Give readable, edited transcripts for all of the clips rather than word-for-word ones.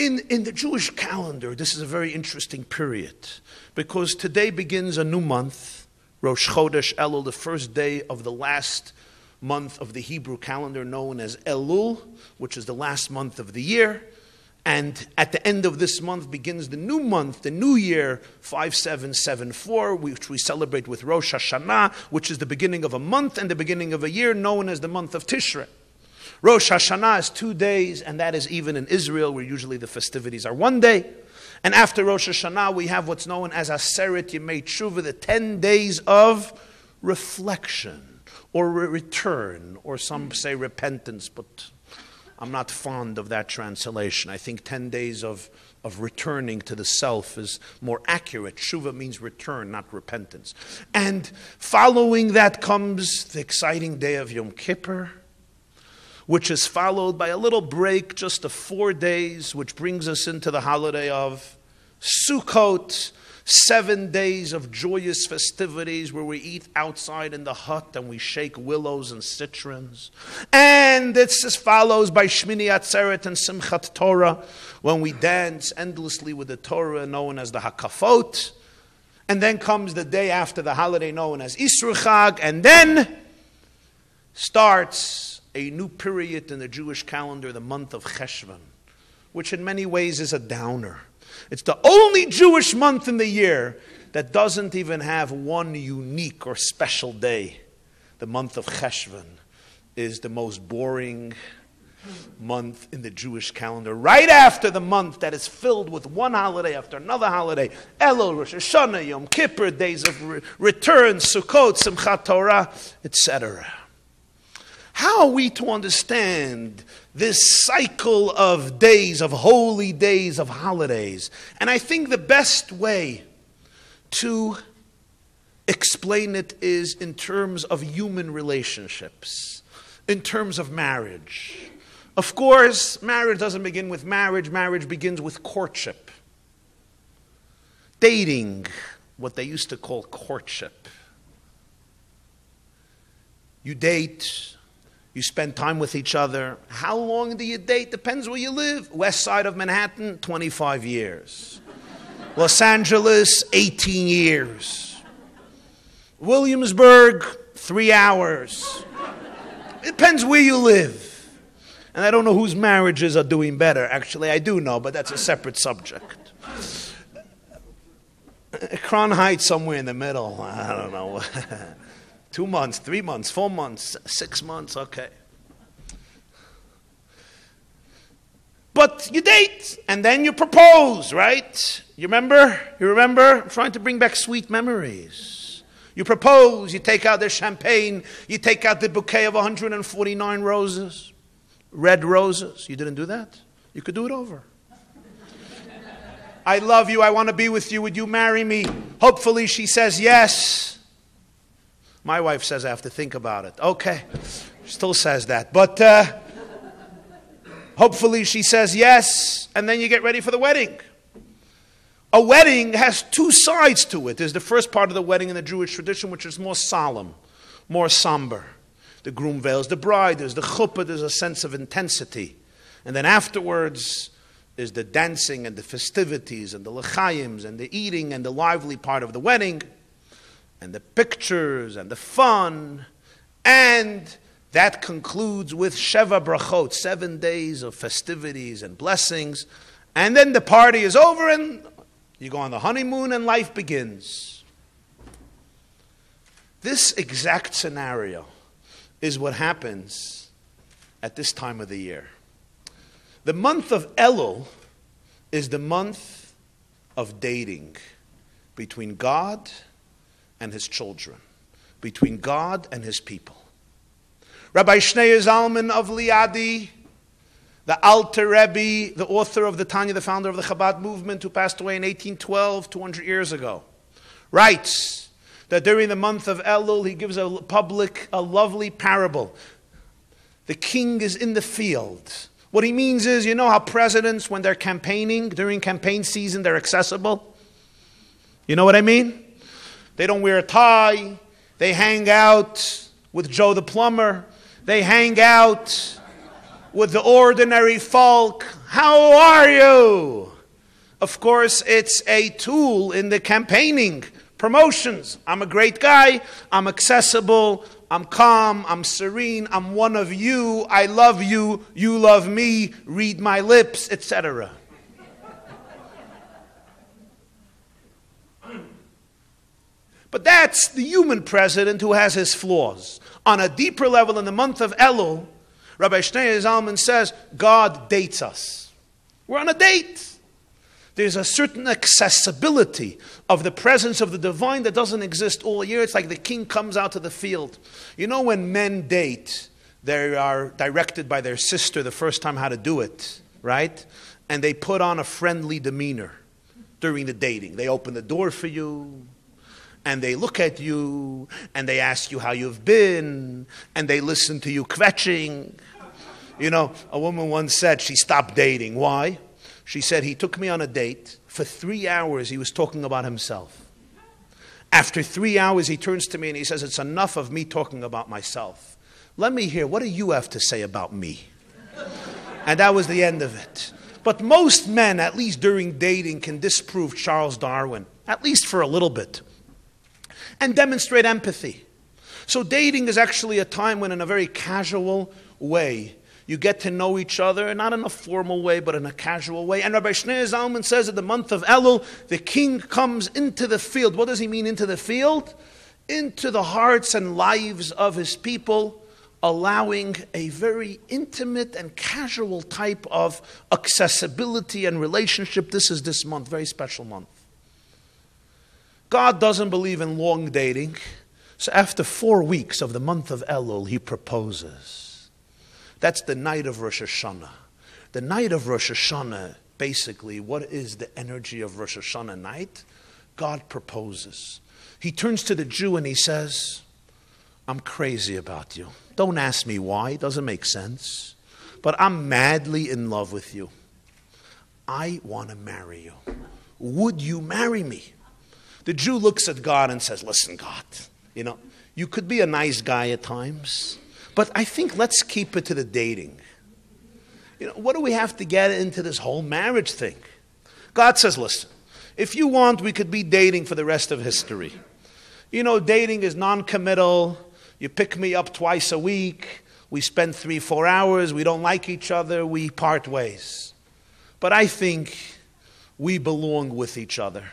In the Jewish calendar, this is a very interesting period, because today begins a new month, Rosh Chodesh Elul, the first day of the last month of the Hebrew calendar, known as Elul, which is the last month of the year. And at the end of this month begins the new month, the new year, 5774, which we celebrate with Rosh Hashanah, which is the beginning of a month and the beginning of a year, known as the month of Tishrei. Rosh Hashanah is 2 days, and that is even in Israel, where usually the festivities are 1 day. And after Rosh Hashanah, we have what's known as Aseret Yemei Tshuva, the 10 days of reflection, or return, or some say repentance, but I'm not fond of that translation. I think 10 days of returning to the self is more accurate. Tshuva means return, not repentance. And following that comes the exciting day of Yom Kippur, which is followed by a little break, just of 4 days, which brings us into the holiday of Sukkot, 7 days of joyous festivities where we eat outside in the hut and we shake willows and citrons. And this is followed by Shmini Atzeret and Simchat Torah, when we dance endlessly with the Torah known as the HaKafot. And then comes the day after the holiday known as Isru Chag, and then starts a new period in the Jewish calendar, the month of Cheshvan, which in many ways is a downer. It's the only Jewish month in the year that doesn't even have one unique or special day. The month of Cheshvan is the most boring month in the Jewish calendar. Right after the month that is filled with one holiday after another holiday, Elul, Rosh Hashanah, Yom Kippur, days of return, Sukkot, Simchat Torah, etc. How are we to understand this cycle of days, of holy days, of holidays? And I think the best way to explain it is in terms of human relationships, in terms of marriage. Of course, marriage doesn't begin with marriage. Marriage begins with courtship. Dating, what they used to call courtship. You date. You spend time with each other. How long do you date? Depends where you live. West side of Manhattan, 25 years. Los Angeles, 18 years. Williamsburg, 3 hours. It depends where you live. And I don't know whose marriages are doing better. Actually, I do know, but that's a separate subject. Crown Heights, somewhere in the middle. I don't know. 2 months, 3 months, 4 months, 6 months, okay. But you date, and then you propose, right? You remember? You remember? I'm trying to bring back sweet memories. You propose, you take out the champagne, you take out the bouquet of 149 roses, red roses. You didn't do that? You could do it over. I love you, I want to be with you, would you marry me? Hopefully she says yes. My wife says I have to think about it. Okay, still says that. But hopefully she says yes, and then you get ready for the wedding. A wedding has 2 sides to it. There's the first part of the wedding in the Jewish tradition, which is more solemn, more somber. The groom veils the bride, there's the chuppah, there's a sense of intensity. And then afterwards is the dancing and the festivities and the lechayims and the eating and the lively part of the wedding, and the pictures, and the fun, and that concludes with Sheva Brachot, 7 days of festivities and blessings, and then the party is over, and you go on the honeymoon, and life begins. This exact scenario is what happens at this time of the year. The month of Elul is the month of dating between God and his children, between God and his people. Rabbi Shneur Zalman of Liadi, the Alter Rebbe, the author of the Tanya, the founder of the Chabad movement, who passed away in 1812, 200 years ago, writes that during the month of Elul, he gives a lovely parable. The king is in the field. What he means is, you know how presidents, when they're campaigning, during campaign season, they're accessible? You know what I mean? They don't wear a tie. They hang out with Joe the plumber. They hang out with the ordinary folk. How are you? Of course, it's a tool in the campaigning, promotions. I'm a great guy. I'm accessible. I'm calm. I'm serene. I'm one of you. I love you. You love me. Read my lips, etc. But that's the human president who has his flaws. On a deeper level, in the month of Elul, Rabbi Shneur Zalman says, God dates us. We're on a date. There's a certain accessibility of the presence of the divine that doesn't exist all year. It's like the king comes out to the field. You know, when men date, they are directed by their sister the first time how to do it, right? And they put on a friendly demeanor during the dating. They open the door for you. And they look at you, and they ask you how you've been, and they listen to you kvetching. You know, a woman once said she stopped dating. Why? She said, he took me on a date. For 3 hours, he was talking about himself. After 3 hours, he turns to me and he says, it's enough of me talking about myself. Let me hear, what do you have to say about me? And that was the end of it. But most men, at least during dating, can disprove Charles Darwin, at least for a little bit. And demonstrate empathy. So dating is actually a time when in a very casual way, you get to know each other, not in a formal way, but in a casual way. And Rabbi Shneur Zalman says that the month of Elul, the king comes into the field. What does he mean into the field? Into the hearts and lives of his people, allowing a very intimate and casual type of accessibility and relationship. This is this month, very special month. God doesn't believe in long dating. So after 4 weeks of the month of Elul, he proposes. That's the night of Rosh Hashanah. The night of Rosh Hashanah, basically, what is the energy of Rosh Hashanah night? God proposes. He turns to the Jew and he says, I'm crazy about you. Don't ask me why. It doesn't make sense. But I'm madly in love with you. I want to marry you. Would you marry me? The Jew looks at God and says, listen, God, you know, you could be a nice guy at times, but I think let's keep it to the dating. You know, what do we have to get into this whole marriage thing? God says, listen, if you want, we could be dating for the rest of history. You know, dating is non-committal. You pick me up twice a week. We spend 3-4 hours. We don't like each other. We part ways. But I think we belong with each other.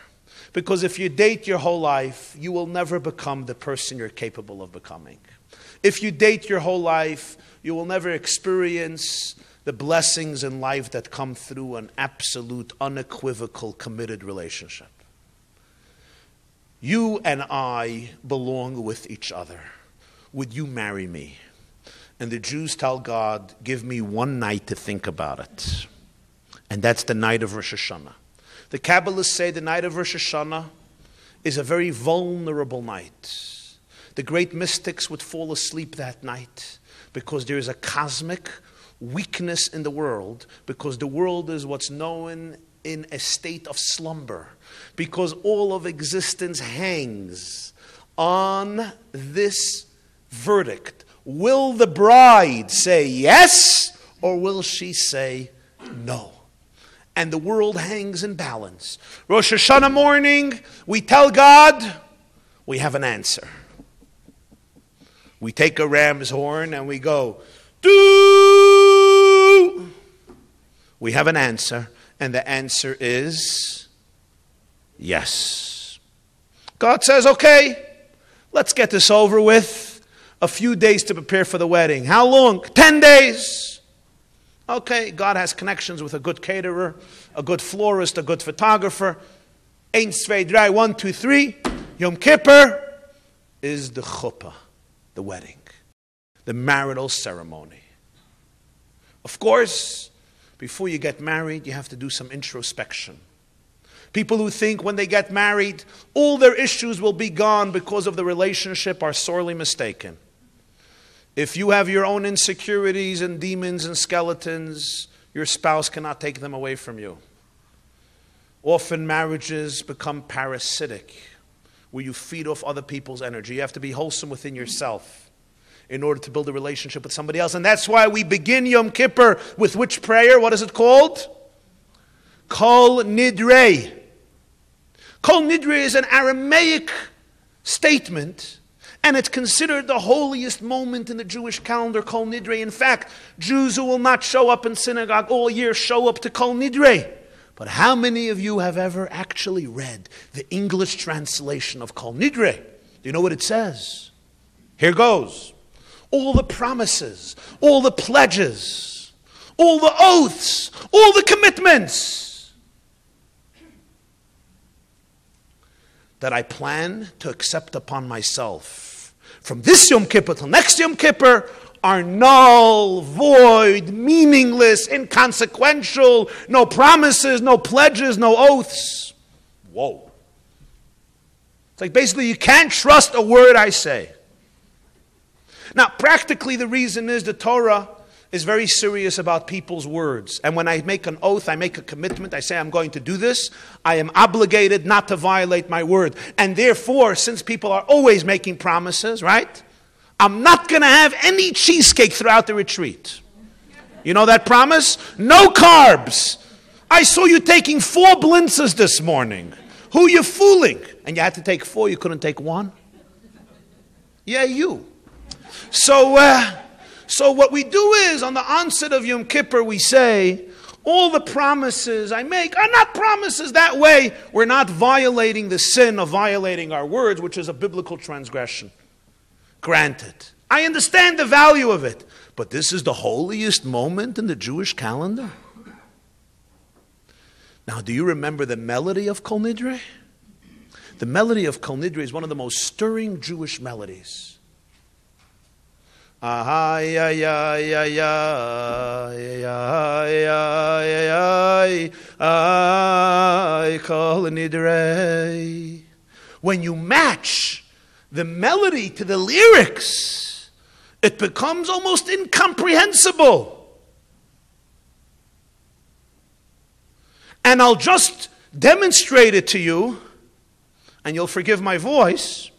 Because if you date your whole life, you will never become the person you're capable of becoming. If you date your whole life, you will never experience the blessings in life that come through an absolute, unequivocal, committed relationship. You and I belong with each other. Would you marry me? And the Jews tell God, give me one night to think about it. And that's the night of Rosh Hashanah. The Kabbalists say the night of Rosh Hashanah is a very vulnerable night. The great mystics would fall asleep that night because there is a cosmic weakness in the world, because the world is what's known in a state of slumber, because all of existence hangs on this verdict. Will the bride say yes, or will she say no? And the world hangs in balance. Rosh Hashanah morning, we tell God, we have an answer. We take a ram's horn and we go, doo! We have an answer, and the answer is yes. God says, okay, let's get this over with. A few days to prepare for the wedding. How long? 10 days. Okay, God has connections with a good caterer, a good florist, a good photographer. Ein, zwei, drei, 1, 2, 3. Yom Kippur is the chuppah, the wedding, the marital ceremony. Of course, before you get married, you have to do some introspection. People who think when they get married, all their issues will be gone because of the relationship are sorely mistaken. If you have your own insecurities and demons and skeletons, your spouse cannot take them away from you. Often marriages become parasitic, where you feed off other people's energy. You have to be wholesome within yourself. in order to build a relationship with somebody else. And that's why we begin Yom Kippur with which prayer? What is it called? Kol Nidre. Kol Nidre is an Aramaic statement, and it's considered the holiest moment in the Jewish calendar, Kol Nidre. In fact, Jews who will not show up in synagogue all year show up to Kol Nidre. But how many of you have ever actually read the English translation of Kol Nidre? Do you know what it says? Here goes. All the promises, all the pledges, all the oaths, all the commitments that I plan to accept upon myself from this Yom Kippur till next Yom Kippur are null, void, meaningless, inconsequential, no promises, no pledges, no oaths. Whoa. It's like basically you can't trust a word I say. Now, practically the reason is the Torah is very serious about people's words. And when I make an oath, I make a commitment, I say I'm going to do this, I am obligated not to violate my word. And therefore, since people are always making promises, right? I'm not going to have any cheesecake throughout the retreat. You know that promise? No carbs. I saw you taking 4 blintzes this morning. Who are you fooling? And you had to take 4, you couldn't take 1? Yeah, you. So what we do is, on the onset of Yom Kippur, we say, all the promises I make are not promises. That way, we're not violating the sin of violating our words, which is a biblical transgression. Granted, I understand the value of it, but this is the holiest moment in the Jewish calendar. Now, do you remember the melody of Kol Nidre? The melody of Kol Nidre is one of the most stirring Jewish melodies. When you match the melody to the lyrics, it becomes almost incomprehensible. And I'll just demonstrate it to you, and you'll forgive my voice,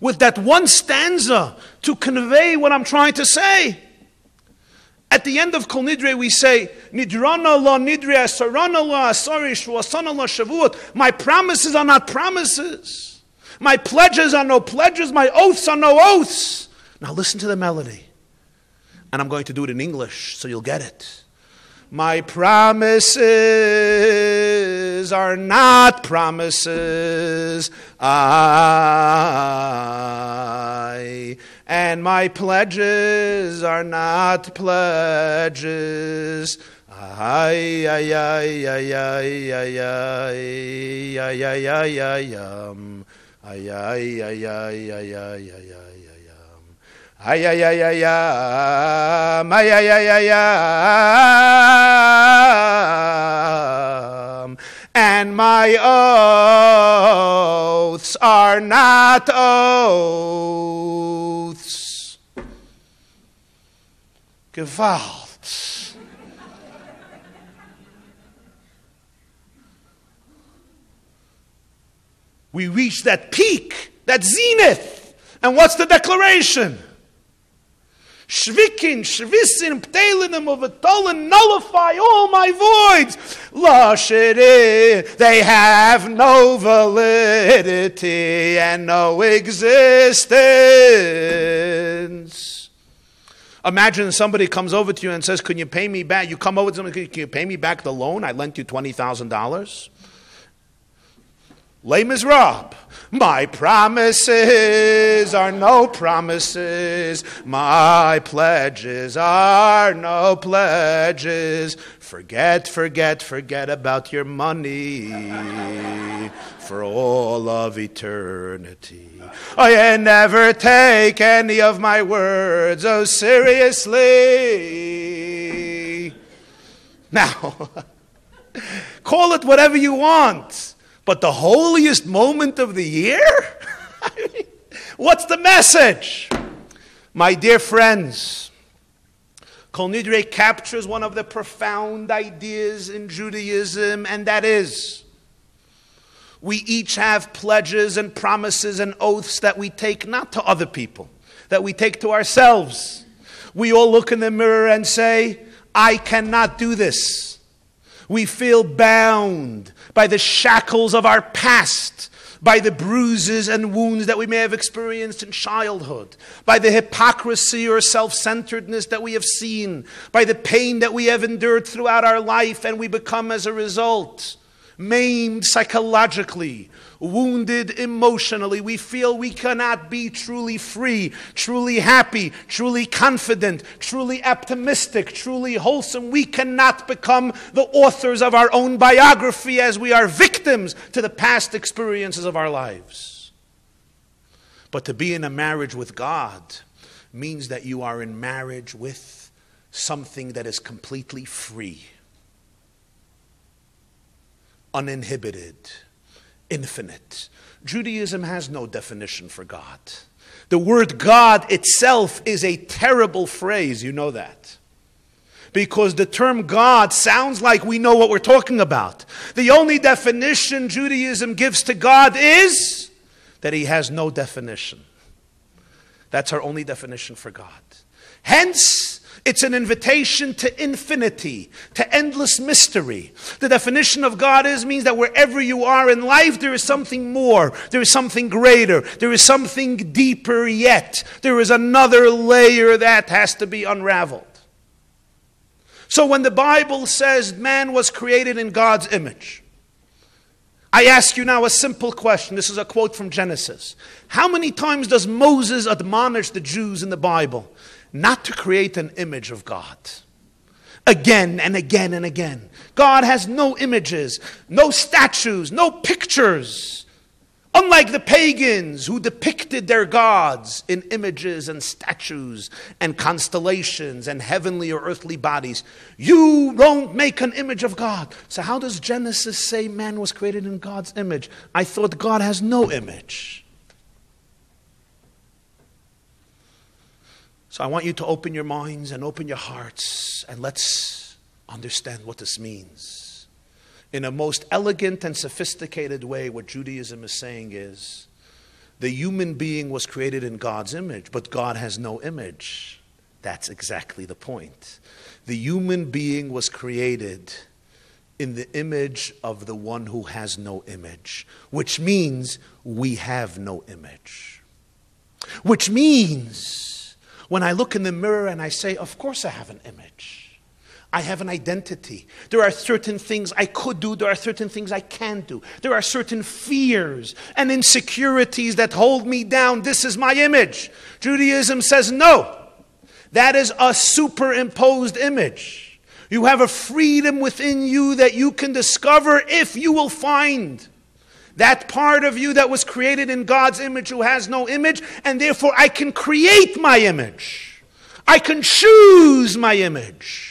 with that one stanza to convey what I'm trying to say. At the end of Kol Nidre, we say, Nidrana la Nidre, Asarana la Asarish, Wasana la Shavuot. My promises are not promises. My pledges are no pledges. My oaths are no oaths. Now listen to the melody. And I'm going to do it in English so you'll get it. My promises are not promises. And my pledges are not pledges. And my oaths are not oaths. Gewalt. We reach that peak, that zenith. And what's the declaration? Shvikin, shvisin, ptelinim, uvatolan, nullify all my voids. Lashiri, they have no validity and no existence. Imagine somebody comes over to you and says, can you pay me back? You come over to somebody, can you pay me back the loan? I lent you $20,000. Lame is Rob. My promises are no promises. My pledges are no pledges. Forget, forget, forget about your money for all of eternity. I never take any of my words so seriously. Now, call it whatever you want. But the holiest moment of the year? I mean, what's the message? My dear friends, Kol Nidre captures one of the profound ideas in Judaism, and that is, we each have pledges and promises and oaths that we take not to other people. that we take to ourselves. We all look in the mirror and say, I cannot do this. We feel bound by the shackles of our past, by the bruises and wounds that we may have experienced in childhood, by the hypocrisy or self-centeredness that we have seen, by the pain that we have endured throughout our life, and we become as a result maimed psychologically, wounded emotionally. We feel we cannot be truly free, truly happy, truly confident, truly optimistic, truly wholesome. We cannot become the authors of our own biography as we are victims to the past experiences of our lives. But to be in a marriage with God means that you are in marriage with something that is completely free, uninhibited, infinite. Judaism has no definition for God. The word God itself is a terrible phrase, you know that. Because the term God sounds like we know what we're talking about. The only definition Judaism gives to God is that he has no definition. That's our only definition for God. Hence, it's an invitation to infinity, to endless mystery. The definition of God means that wherever you are in life, there is something more, there is something greater, there is something deeper yet. There is another layer that has to be unraveled. So when the Bible says man was created in God's image, I ask you now a simple question. This is a quote from Genesis. How many times does Moses admonish the Jews in the Bible not to create an image of God? Again and again and again. God has no images, no statues, no pictures. Unlike the pagans who depicted their gods in images and statues and constellations and heavenly or earthly bodies. You don't make an image of God. So how does Genesis say man was created in God's image? I thought God has no image. So I want you to open your minds and open your hearts, and let's understand what this means. In a most elegant and sophisticated way, what Judaism is saying is, the human being was created in God's image, but God has no image. That's exactly the point. The human being was created in the image of the one who has no image, which means we have no image. Which means, when I look in the mirror and I say, of course I have an image. I have an identity. There are certain things I could do. There are certain things I can't do. There are certain fears and insecurities that hold me down. This is my image. Judaism says no. That is a superimposed image. You have a freedom within you that you can discover if you will find that part of you that was created in God's image who has no image, and therefore I can create my image. I can choose my image.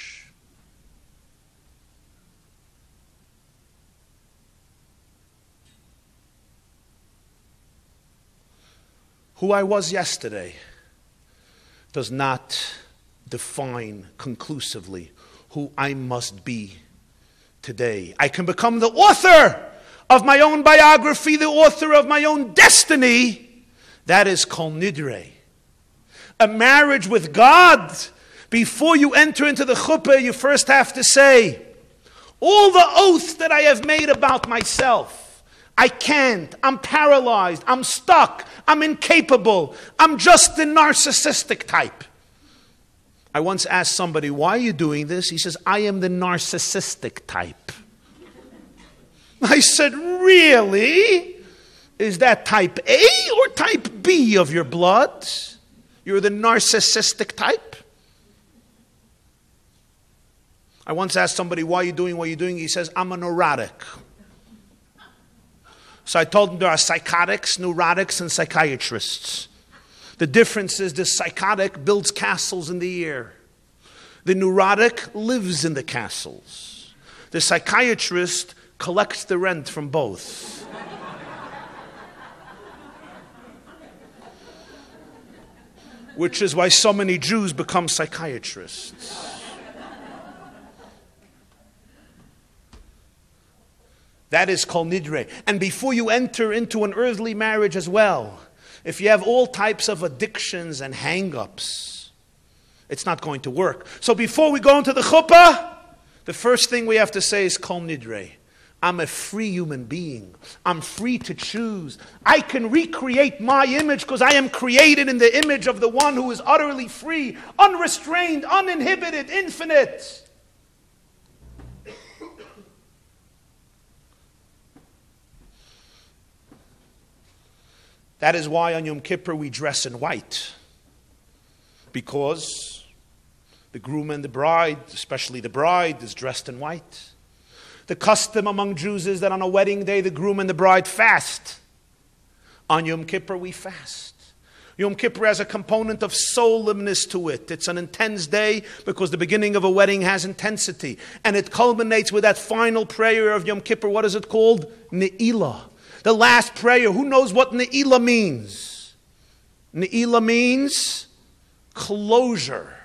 Who I was yesterday does not define conclusively who I must be today. I can become the author of my own biography, the author of my own destiny. That is Kol Nidre. A marriage with God, before you enter into the chuppah, you first have to say, all the oaths that I have made about myself, I can't, I'm paralyzed, I'm stuck, I'm incapable, I'm just the narcissistic type. I once asked somebody, why are you doing this? He says, I am the narcissistic type. I said, really? Is that type A or type B of your blood? You're the narcissistic type? I once asked somebody, why are you doing what you're doing? He says, I'm a neurotic. So I told him there are psychotics, neurotics, and psychiatrists. The difference is the psychotic builds castles in the air. The neurotic lives in the castles. The psychiatrist collects the rent from both. Which is why so many Jews become psychiatrists. That is Kol Nidre. And before you enter into an earthly marriage as well, If you have all types of addictions and hang-ups, it's not going to work. So before we go into the chuppah, the first thing we have to say is Kol Nidre. I'm a free human being. I'm free to choose. I can recreate my image because I am created in the image of the one who is utterly free, unrestrained, uninhibited, infinite. That is why on Yom Kippur we dress in white. Because the groom and the bride, especially the bride, is dressed in white. The custom among Jews is that on a wedding day, the groom and the bride fast. On Yom Kippur, we fast. Yom Kippur has a component of solemnness to it. It's an intense day because the beginning of a wedding has intensity. And it culminates with that final prayer of Yom Kippur. What is it called? Ne'ilah. The last prayer. Who knows what Ne'ilah means? Ne'ilah means closure.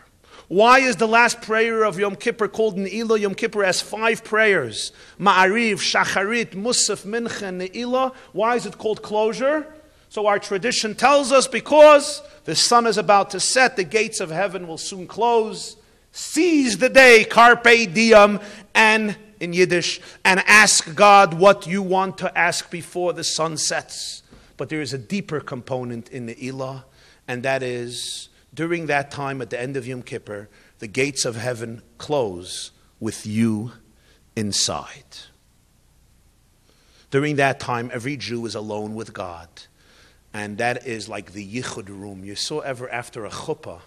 Why is the last prayer of Yom Kippur called Ne'ilah? Yom Kippur has 5 prayers. Ma'ariv, Shacharit, Musaf, Mincha, and Ne'ilah. Why is it called closure? So our tradition tells us because the sun is about to set, the gates of heaven will soon close. Seize the day, carpe diem, and in Yiddish, and ask God what you want to ask before the sun sets. But there is a deeper component in Ne'ilah, and that is, during that time at the end of Yom Kippur, the gates of heaven close with you inside. During that time, every Jew is alone with God. And that is like the Yichud room. You saw ever after a chuppah,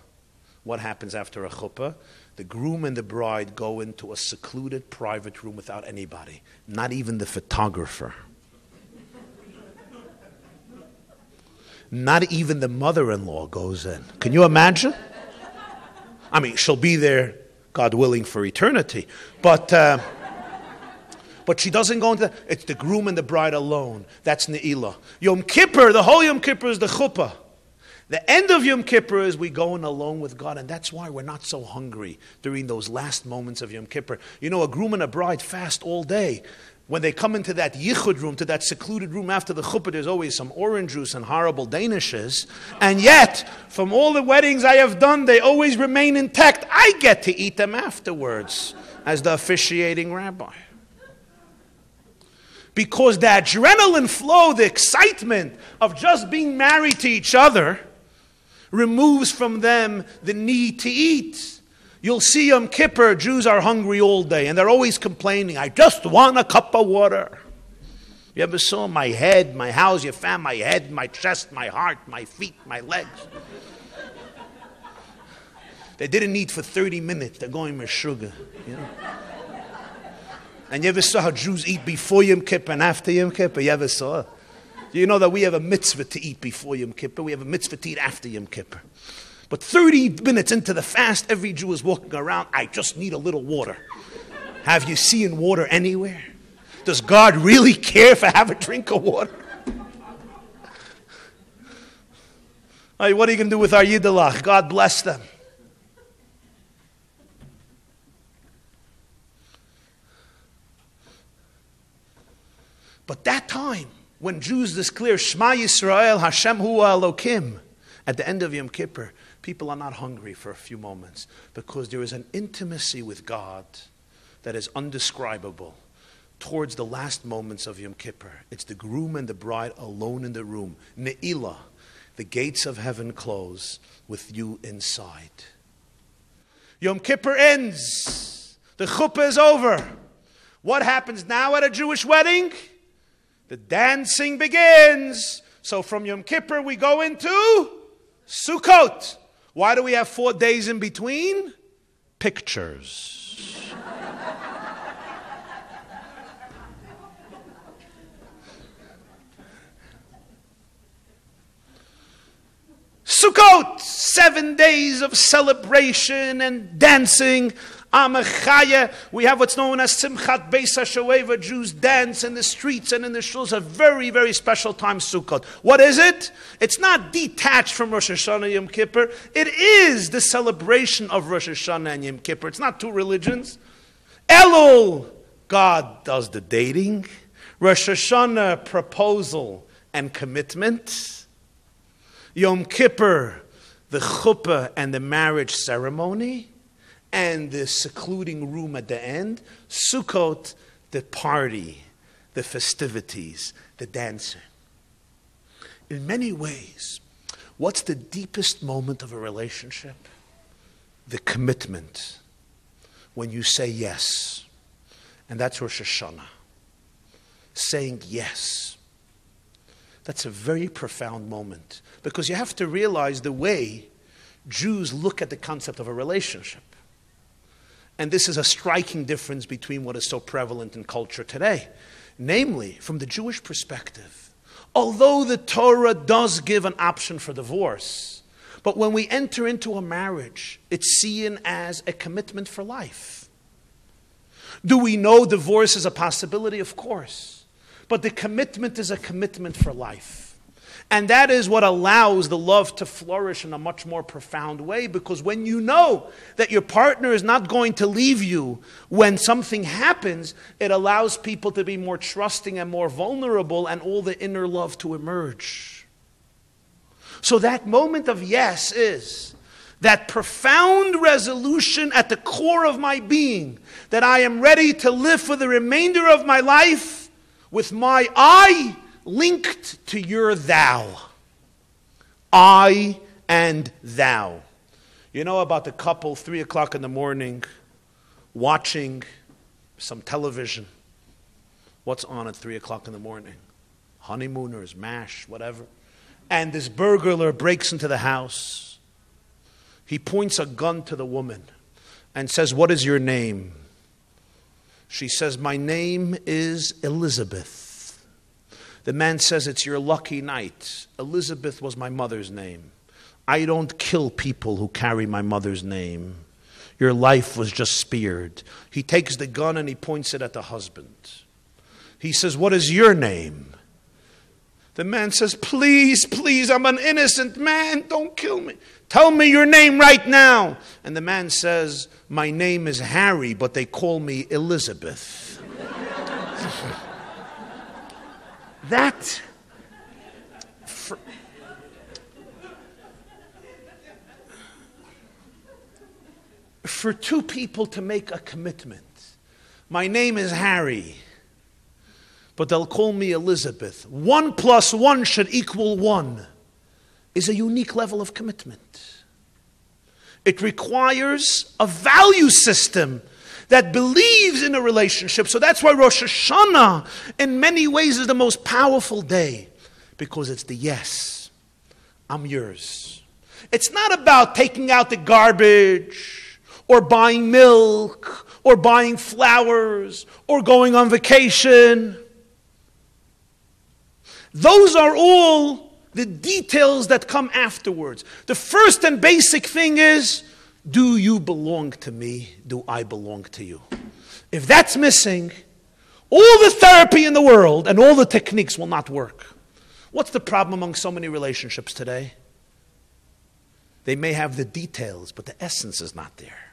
what happens after a chuppah? The groom and the bride go into a secluded private room without anybody, not even the photographer. Not even the mother-in-law goes in. Can you imagine? I mean, she'll be there, God willing, for eternity. But she doesn't go into that. It's the groom and the bride alone. That's Ne'ilah. Yom Kippur, the whole Yom Kippur is the chuppah. The end of Yom Kippur is we go in alone with God. And that's why we're not so hungry during those last moments of Yom Kippur. You know, a groom and a bride fast all day. When they come into that Yichud room, to that secluded room after the chuppah, there's always some orange juice and horrible danishes. And yet, from all the weddings I have done, they always remain intact. I get to eat them afterwards as the officiating rabbi. Because the adrenaline flow, the excitement of just being married to each other, removes from them the need to eat. You'll see Yom Kippur, Jews are hungry all day, and they're always complaining, I just want a cup of water. You ever saw my head, my house, your fam, my head, my chest, my heart, my feet, my legs? They didn't eat for 30 minutes, they're going with sugar. You know? And you ever saw how Jews eat before Yom Kippur and after Yom Kippur? You ever saw it? Do you know that we have a mitzvah to eat before Yom Kippur, we have a mitzvah to eat after Yom Kippur. But 30 minutes into the fast, every Jew is walking around, I just need a little water. Have you seen water anywhere? Does God really care if I have a drink of water? Right, what are you going to do with our Yiddelach? God bless them. But that time, when Jews declare, Shema Yisrael, Hashem Hu Elokim, at the end of Yom Kippur, people are not hungry for a few moments because there is an intimacy with God that is undescribable towards the last moments of Yom Kippur. It's the groom and the bride alone in the room. Ne'ilah, the gates of heaven close with you inside. Yom Kippur ends. The chuppah is over. What happens now at a Jewish wedding? The dancing begins. So from Yom Kippur we go into Sukkot. Why do we have 4 days in between? Pictures. Sukkot! 7 days of celebration and dancing. We have what's known as Simchat Beis Hashoeva. Jews dance in the streets and in the shuls. A very, very special time, Sukkot. What is it? It's not detached from Rosh Hashanah Yom Kippur. It is the celebration of Rosh Hashanah and Yom Kippur. It's not 2 religions. Elul, God does the dating. Rosh Hashanah, proposal and commitment. Yom Kippur, the chuppah and the marriage ceremony, and the secluding room at the end. Sukkot, the party, the festivities, the dancing. In many ways, what's the deepest moment of a relationship? The commitment. When you say yes. And that's Rosh Hashanah. Saying yes. That's a very profound moment. Because you have to realize the way Jews look at the concept of a relationship. And this is a striking difference between what is so prevalent in culture today. Namely, from the Jewish perspective, although the Torah does give an option for divorce, but when we enter into a marriage, it's seen as a commitment for life. Do we know divorce is a possibility? Of course. But the commitment is a commitment for life. And that is what allows the love to flourish in a much more profound way, because when you know that your partner is not going to leave you when something happens, it allows people to be more trusting and more vulnerable, and all the inner love to emerge. So that moment of yes is that profound resolution at the core of my being, that I am ready to live for the remainder of my life with my I linked to your thou. I and thou. You know about the couple, 3 o'clock in the morning, watching some television. What's on at 3 o'clock in the morning? Honeymooners, MASH, whatever. And this burglar breaks into the house. He points a gun to the woman and says, "What is your name?" She says, "My name is Elizabeth." The man says, "It's your lucky night. Elizabeth was my mother's name. I don't kill people who carry my mother's name. Your life was just speared." He takes the gun and he points it at the husband. He says, "What is your name?" The man says, "Please, please, I'm an innocent man. Don't kill me. Tell me your name right now." And the man says, "My name is Harry, but they call me Elizabeth." That, for two people to make a commitment. My name is Harry, but they'll call me Elizabeth. 1 + 1 = 1 is a unique level of commitment. It requires a value system that believes in a relationship. So that's why Rosh Hashanah, in many ways, is the most powerful day. Because it's the yes. I'm yours. It's not about taking out the garbage, or buying milk, or buying flowers, or going on vacation. Those are all the details that come afterwards. The first and basic thing is, do you belong to me? Do I belong to you? If that's missing, all the therapy in the world and all the techniques will not work. What's the problem among so many relationships today? They may have the details, but the essence is not there.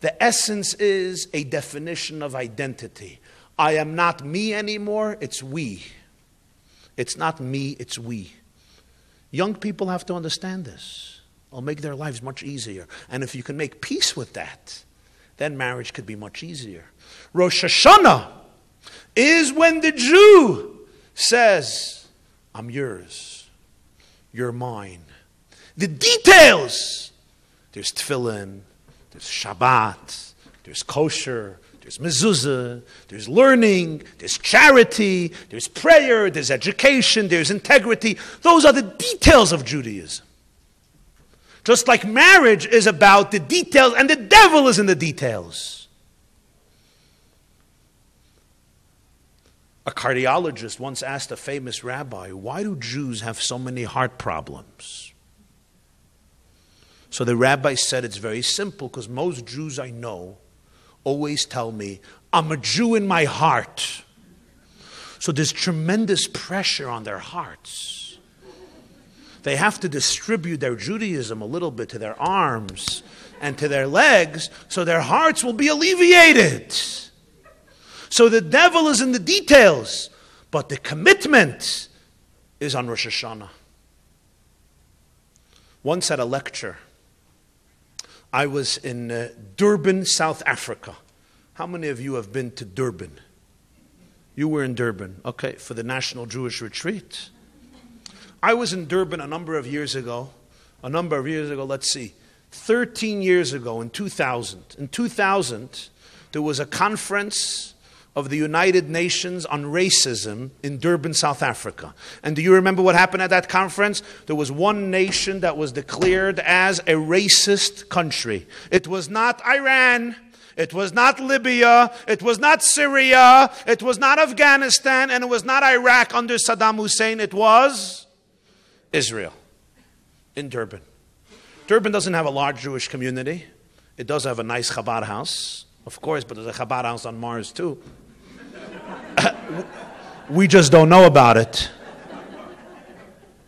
The essence is a definition of identity. I am not me anymore, it's we. It's not me, it's we. Young people have to understand this. It'll make their lives much easier. And if you can make peace with that, then marriage could be much easier. Rosh Hashanah is when the Jew says, I'm yours, you're mine. The details, there's tefillin, there's Shabbat, there's kosher, there's mezuzah, there's learning, there's charity, there's prayer, there's education, there's integrity. Those are the details of Judaism. Just like marriage is about the details, and the devil is in the details. A cardiologist once asked a famous rabbi, why do Jews have so many heart problems? So the rabbi said, it's very simple, because most Jews I know always tell me, I'm a Jew in my heart. So there's tremendous pressure on their hearts. They have to distribute their Judaism a little bit to their arms and to their legs, so their hearts will be alleviated. So the devil is in the details, but the commitment is on Rosh Hashanah. Once at a lecture, I was in Durban, South Africa. How many of you have been to Durban? You were in Durban, okay, for the National Jewish Retreat. I was in Durban a number of years ago. Let's see, 13 years ago in 2000. In 2000, there was a conference of the United Nations on racism in Durban, South Africa. And do you remember what happened at that conference? There was one nation that was declared as a racist country. It was not Iran, it was not Libya, it was not Syria, it was not Afghanistan, and it was not Iraq under Saddam Hussein. It was Israel in Durban. Durban doesn't have a large Jewish community. It does have a nice Chabad house, of course, but there's a Chabad house on Mars too. We just don't know about it.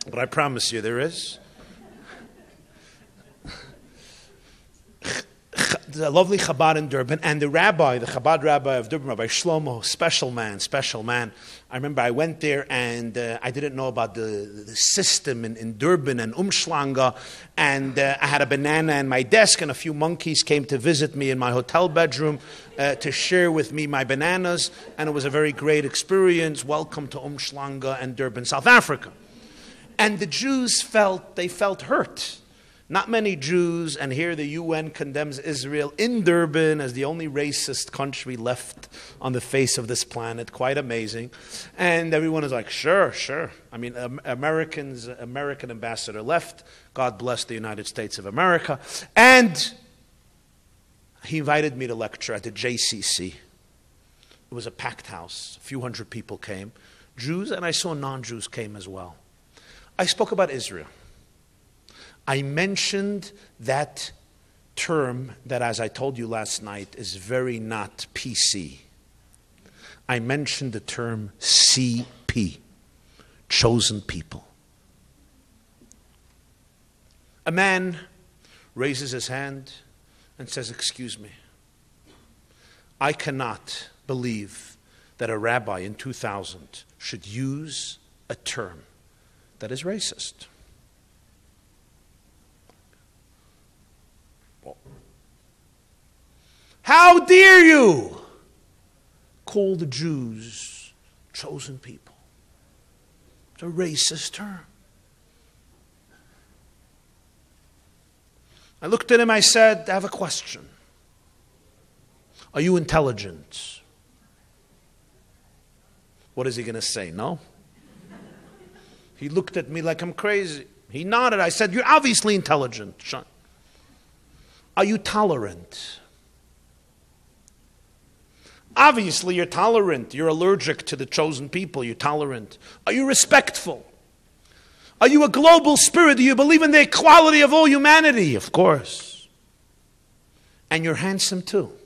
But I promise you there is. The lovely Chabad in Durban, and the rabbi, the Chabad rabbi of Durban, Rabbi Shlomo, special man, special man. I remember I went there and I didn't know about the system in Durban and Umshlanga, and I had a banana in my desk, and a few monkeys came to visit me in my hotel bedroom to share with me my bananas, and it was a very great experience. Welcome to Umshlanga and Durban, South Africa. And the Jews felt hurt. Not many Jews, and here the UN condemns Israel in Durban as the only racist country left on the face of this planet. Quite amazing. And everyone is like, sure, sure. I mean, American ambassador left. God bless the United States of America. And he invited me to lecture at the JCC. It was a packed house. A few hundred people came. Jews, and I saw non-Jews came as well. I spoke about Israel. I mentioned that term that, as I told you last night, is very not PC. I mentioned the term CP, chosen people. A man raises his hand and says, "Excuse me, I cannot believe that a rabbi in 2000 should use a term that is racist." How dare you call the Jews chosen people? It's a racist term. I looked at him, I said, "I have a question. Are you intelligent?" What is he going to say? No? He looked at me like I'm crazy. He nodded. I said, "You're obviously intelligent, Sean. Are you tolerant? Obviously, you're tolerant. You're allergic to the chosen people. You're tolerant. Are you respectful? Are you a global spirit? Do you believe in the equality of all humanity?" Of course. "And you're handsome too.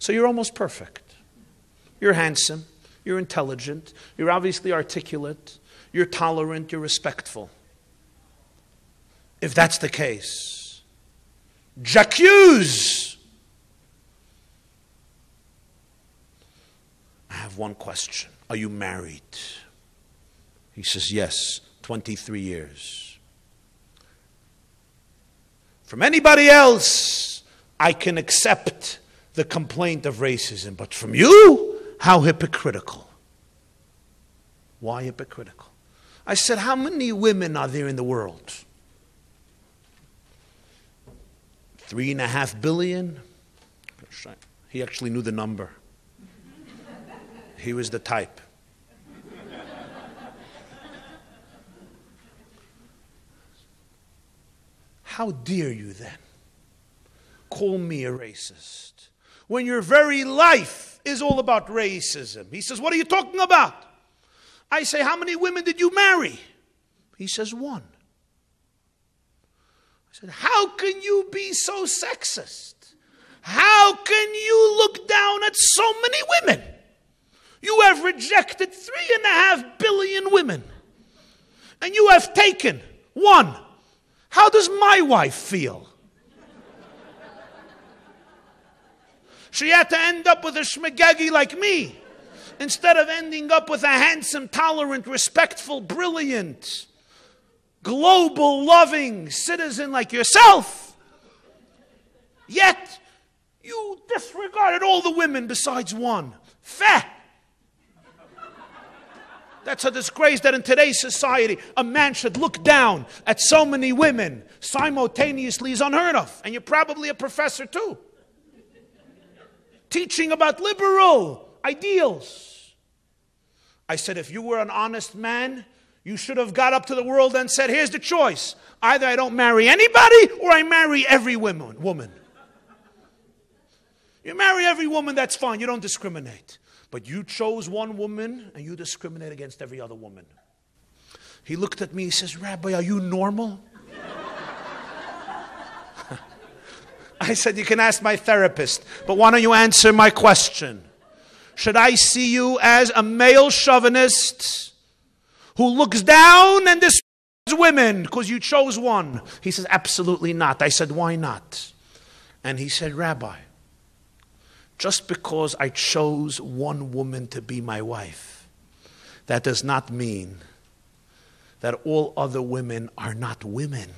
So you're almost perfect. You're handsome. You're intelligent. You're obviously articulate. You're tolerant. You're respectful. If that's the case, j'accuse. I have one question. Are you married?" He says, "Yes, 23 years. From anybody else, I can accept the complaint of racism. But from you, how hypocritical." Why hypocritical? I said, "How many women are there in the world? 3.5 billion? He actually knew the number. He was the type. "How dare you then call me a racist when your very life is all about racism?" He says, "What are you talking about?" I say, "How many women did you marry?" He says, "One." I said, "How can you be so sexist? How can you look down at so many women? You have rejected 3.5 billion women. And you have taken one. How does my wife feel? She had to end up with a shmagagi like me, instead of ending up with a handsome, tolerant, respectful, brilliant, global, loving citizen like yourself. Yet, you disregarded all the women besides one. Feh! That's a disgrace that in today's society, a man should look down at so many women simultaneously is unheard of. And you're probably a professor too. Teaching about liberal ideals. I said, if you were an honest man, you should have got up to the world and said, here's the choice. Either I don't marry anybody or I marry every woman. You marry every woman, that's fine. You don't discriminate. But you chose one woman and you discriminate against every other woman. He looked at me, he says, Rabbi, are you normal? I said, you can ask my therapist, but why don't you answer my question? Should I see you as a male chauvinist who looks down and despises women because you chose one? He says, absolutely not. I said, why not? And he said, Rabbi, just because I chose one woman to be my wife, that does not mean that all other women are not women.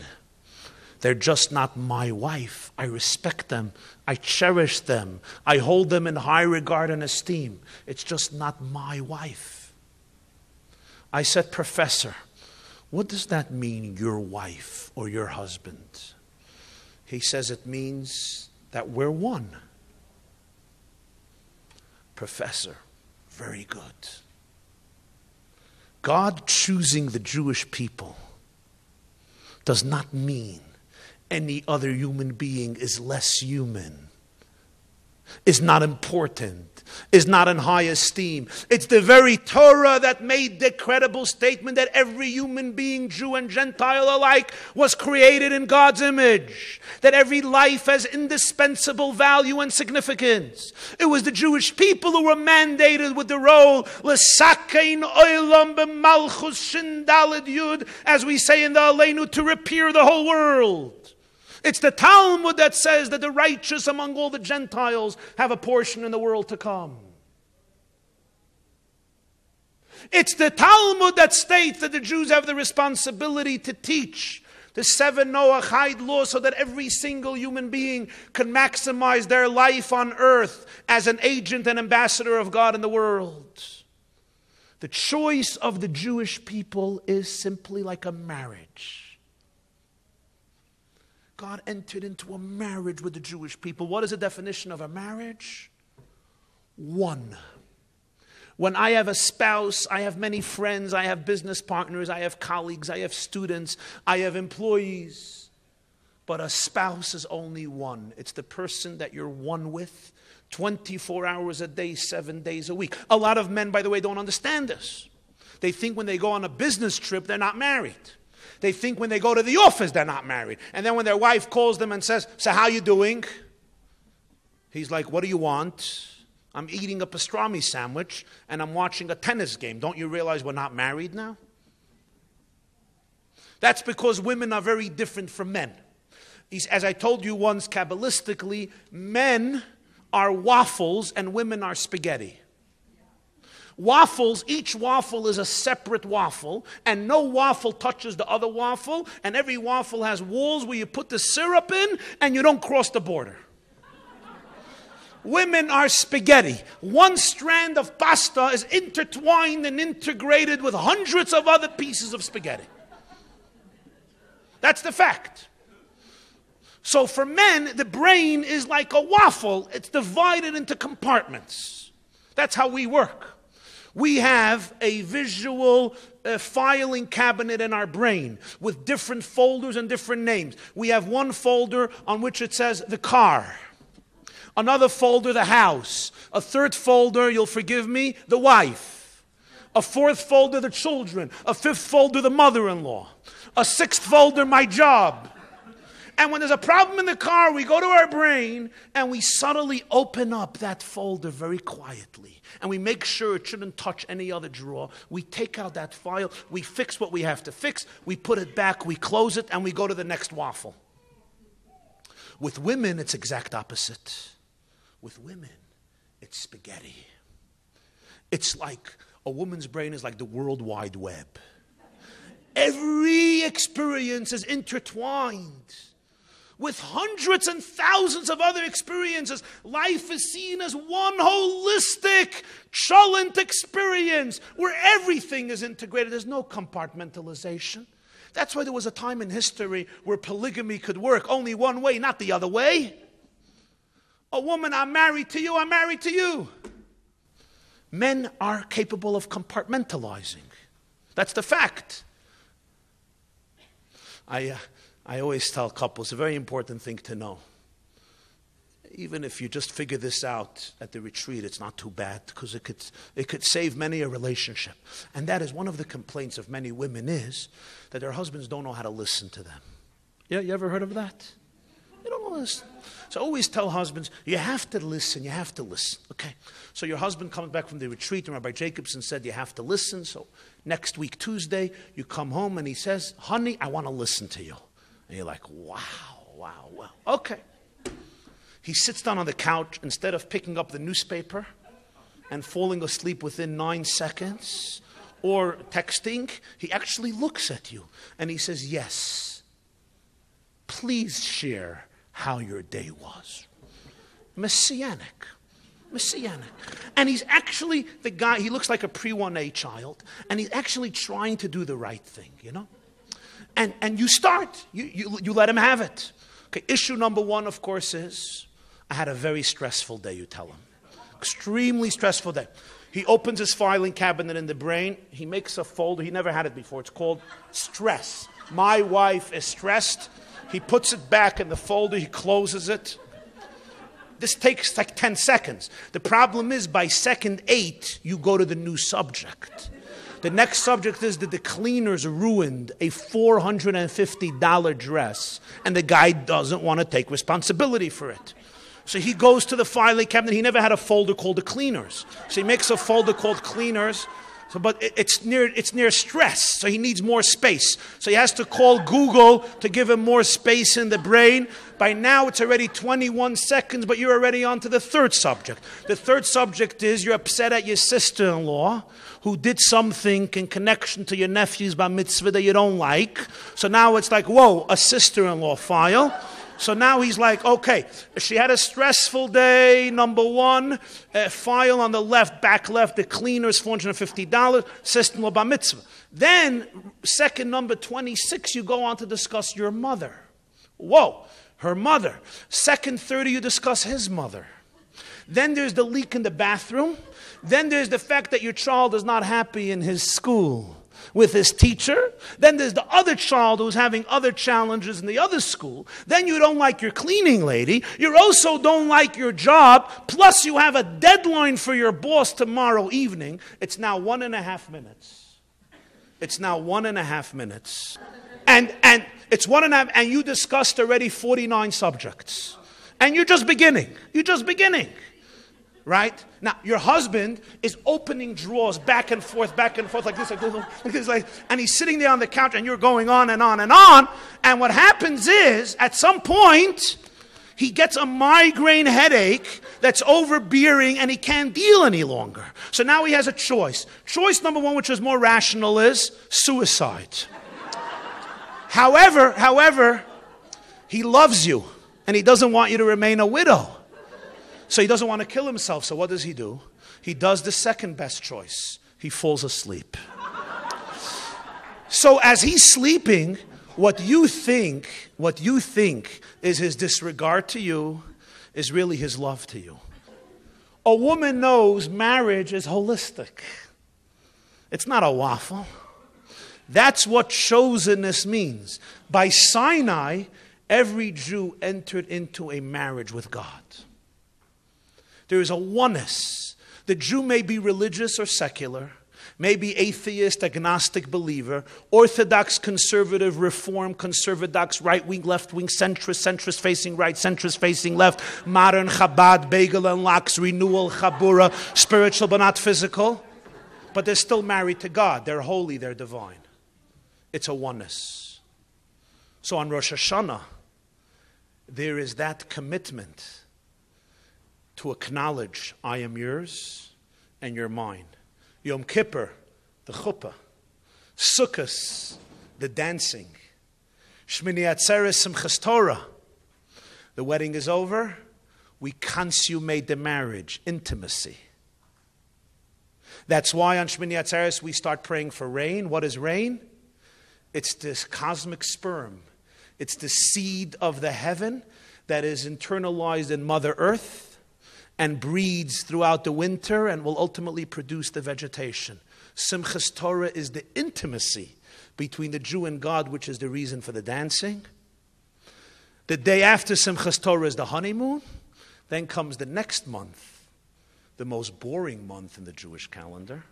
They're just not my wife. I respect them. I cherish them. I hold them in high regard and esteem. It's just not my wife. I said, Professor, what does that mean, your wife or your husband? He says it means that we're one. Professor, very good. God choosing the Jewish people does not mean any other human being is less human, is not important, is not in high esteem. It's the very Torah that made the credible statement that every human being, Jew and Gentile alike, was created in God's image. That every life has indispensable value and significance. It was the Jewish people who were mandated with the role, L'sakein olam b'malchus shin daled yud, as we say in the Aleinu, to repair the whole world. It's the Talmud that says that the righteous among all the Gentiles have a portion in the world to come. It's the Talmud that states that the Jews have the responsibility to teach the 7 Noahide laws so that every single human being can maximize their life on earth as an agent and ambassador of God in the world. The choice of the Jewish people is simply like a marriage. God entered into a marriage with the Jewish people. What is the definition of a marriage? One. When I have a spouse, I have many friends, I have business partners, I have colleagues, I have students, I have employees. But a spouse is only one. It's the person that you're one with 24 hours a day, 7 days a week. A lot of men, by the way, don't understand this. They think when they go on a business trip, they're not married. They think when they go to the office, they're not married. And then when their wife calls them and says, so how you doing? He's like, what do you want? I'm eating a pastrami sandwich and I'm watching a tennis game. Don't you realize we're not married now? That's because women are very different from men. As I told you once, Kabbalistically, men are waffles and women are spaghetti. Waffles, each waffle is a separate waffle, and no waffle touches the other waffle, and every waffle has walls where you put the syrup in, and you don't cross the border. Women are spaghetti. One strand of pasta is intertwined and integrated with hundreds of other pieces of spaghetti. That's the fact. So for men, the brain is like a waffle. It's divided into compartments. That's how we work. We have a visual filing cabinet in our brain with different folders and different names. We have one folder on which it says the car, another folder the house, a third folder, you'll forgive me, the wife, a fourth folder the children, a fifth folder the mother-in-law, a sixth folder my job. And when there's a problem in the car, we go to our brain and we subtly open up that folder very quietly. And we make sure it shouldn't touch any other drawer. We take out that file. We fix what we have to fix. We put it back. We close it and we go to the next waffle. With women, it's exact opposite. With women, it's spaghetti. It's like a woman's brain is like the World Wide Web. Every experience is intertwined with hundreds and thousands of other experiences. Life is seen as one holistic, cholent experience where everything is integrated. There's no compartmentalization. That's why there was a time in history where polygamy could work only one way, not the other way. A woman, I'm married to you, I'm married to you. Men are capable of compartmentalizing. That's the fact. I always tell couples, a very important thing to know. Even if you just figure this out at the retreat, it's not too bad, because it could save many a relationship. And that is one of the complaints of many women, is that their husbands don't know how to listen to them. Yeah, you ever heard of that? They don't know how to listen. So I always tell husbands, you have to listen, you have to listen. Okay, so your husband comes back from the retreat, and Rabbi Jacobson said you have to listen. So next week, Tuesday, you come home and he says, honey, I want to listen to you. And you're like, wow, okay. He sits down on the couch. Instead of picking up the newspaper and falling asleep within 9 seconds or texting, he actually looks at you and he says, yes, please share how your day was. Messianic. And he's actually the guy, he looks like a pre-1A child, and he's actually trying to do the right thing, you know? And you start, you let him have it. Okay, issue number one, of course, is, I had a very stressful day, you tell him. Extremely stressful day. He opens his filing cabinet in the brain. He makes a folder. He never had it before. It's called stress. My wife is stressed. He puts it back in the folder. He closes it. This takes like 10 seconds. The problem is, by second 8, you go to the new subject. The next subject is that the cleaners ruined a $450 dress and the guy doesn't want to take responsibility for it. So he goes to the filing cabinet. He never had a folder called the cleaners. So he makes a folder called cleaners, so, but it's near stress, so he needs more space. So he has to call Google to give him more space in the brain. By now it's already 21 seconds, but you're already on to the third subject. The third subject is, you're upset at your sister-in-law who did something in connection to your nephew's bar mitzvah that you don't like. So now it's like, whoa, a sister-in-law file. So now he's like, okay, she had a stressful day, number one. File on the left, back left, the cleaners, $450, sister-in-law bar mitzvah. Then, second number 26, you go on to discuss your mother. Whoa. Her mother. Second 30, you discuss his mother. Then there's the leak in the bathroom. Then there's the fact that your child is not happy in his school with his teacher. Then there's the other child who's having other challenges in the other school. Then you don't like your cleaning lady. You also don't like your job. Plus you have a deadline for your boss tomorrow evening. It's now 1.5 minutes. It's now 1.5 minutes. And it's 1.5, and you discussed already 49 subjects. And you're just beginning. You're just beginning. Right? Now, your husband is opening drawers back and forth, like this, and he's sitting there on the couch, and you're going on and on and on. And what happens is, at some point, he gets a migraine headache that's overbearing, and he can't deal any longer. So now he has a choice. Choice number one, which is more rational, is suicide. However, he loves you and he doesn't want you to remain a widow. So he doesn't want to kill himself. So what does he do? He does the second best choice. He falls asleep. So as he's sleeping, what you think is his disregard to you is really his love to you. A woman knows marriage is holistic. It's not a waffle. That's what chosenness means. By Sinai, every Jew entered into a marriage with God. There is a oneness. The Jew may be religious or secular, may be atheist, agnostic, believer, orthodox, conservative, reform, conservadox, right-wing, left-wing, centrist facing right, centrist facing left, modern, Chabad, bagel and lax, renewal, chabura, spiritual but not physical. But they're still married to God. They're holy, they're divine. It's a oneness. So on Rosh Hashanah, there is that commitment to acknowledge, I am yours and you're mine. Yom Kippur, the chuppah. Sukkot, the dancing. Shmini Atzeret, Simchat Torah. The wedding is over. We consummate the marriage, intimacy. That's why on Shmini Atzeret we start praying for rain. What is rain? It's this cosmic sperm. It's the seed of the heaven that is internalized in Mother Earth and breeds throughout the winter and will ultimately produce the vegetation. Simchas Torah is the intimacy between the Jew and God, which is the reason for the dancing. The day after Simchas Torah is the honeymoon. Then comes the next month, the most boring month in the Jewish calendar,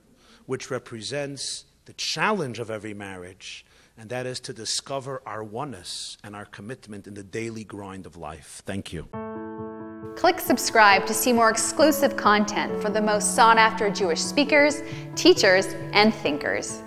which represents the challenge of every marriage, and that is to discover our oneness and our commitment in the daily grind of life. Thank you. Click subscribe to see more exclusive content for the most sought-after Jewish speakers, teachers, and thinkers.